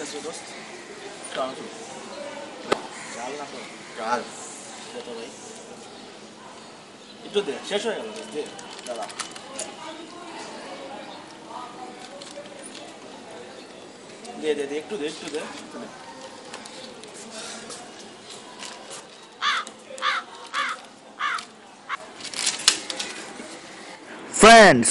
कैसे हो दोस्त? कहाँ हो? चाल ना करो। चाल। ये तो भाई। इतना दे। शेष हो गया दोस्त। दे। दादा। दे दे दे। एक टू दे। एक टू दे। Friends.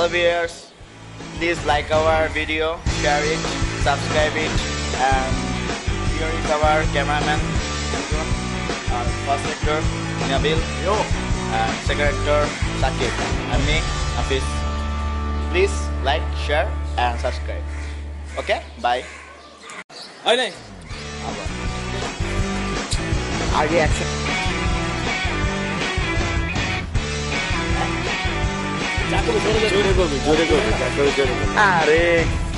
Hello viewers, please like our video, share it, subscribe it, and here is our cameraman, first actor Nabil. Yo. Second actor Shakib and me, Hafiz. Please like, share and subscribe. Okay, bye. Hi, Nay. Are you action? Jore go, jore go, jore go. Are.